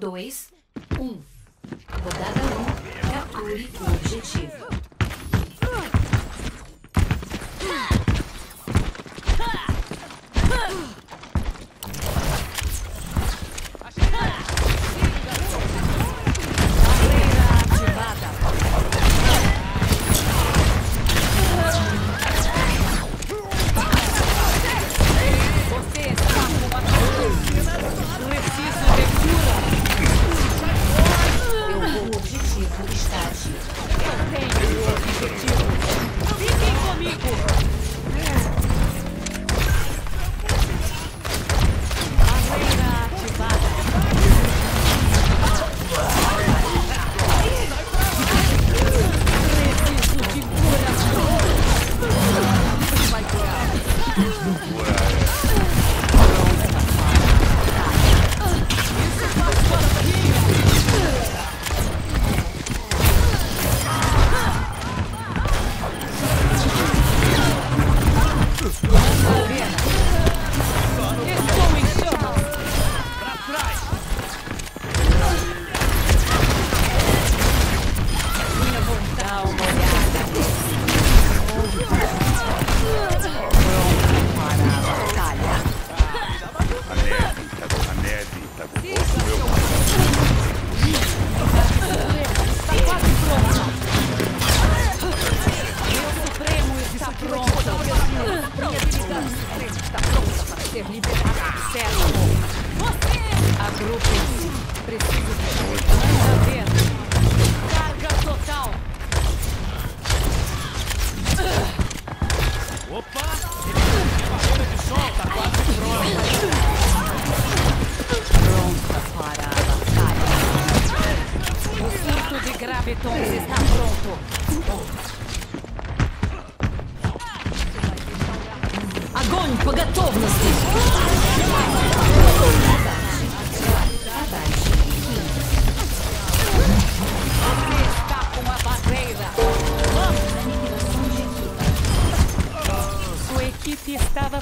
2, 1. Rodada 1. Capture o objetivo.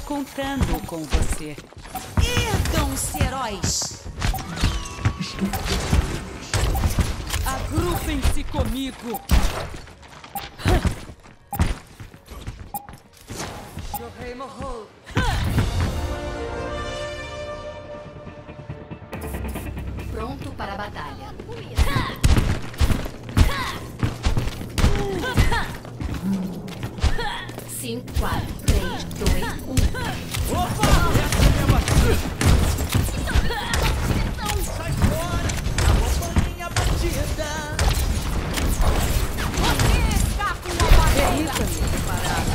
Contando com você. Ergam-se, heróis! Agrupem-se comigo! Pronto para a batalha. Cinco, 4, 3, 2, 1. Opa! Essa é a batida! Não sai fora! A roupainha batida! Você está com uma barriga separada!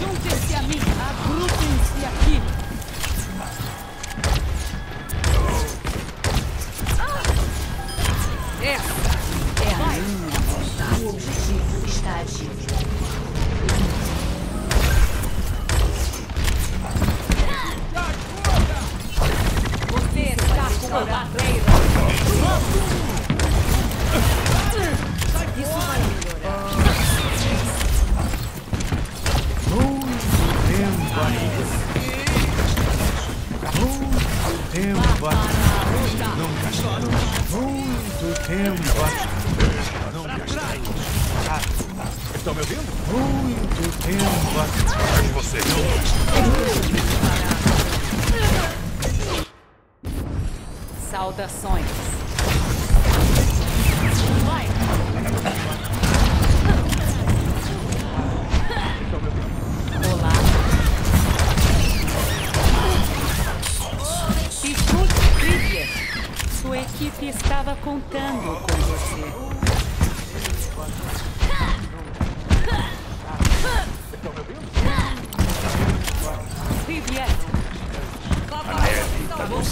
Juntem-se a mim! Agrupem-se aqui! Essa é a minha vontade. O objetivo está ativo. Uma barreira. Isso vai melhorar. Muito tempo. Estão me ouvindo? Muito tempo. Você não. Saudações. Vai. Olá. Escute, Krieger. Sua equipe estava contando com você. Krieger. Agora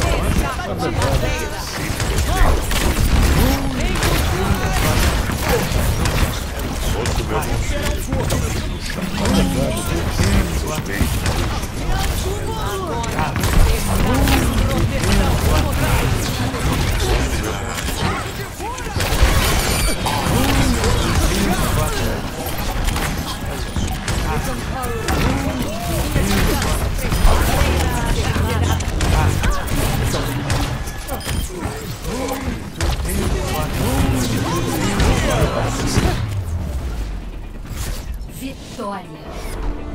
Vitória!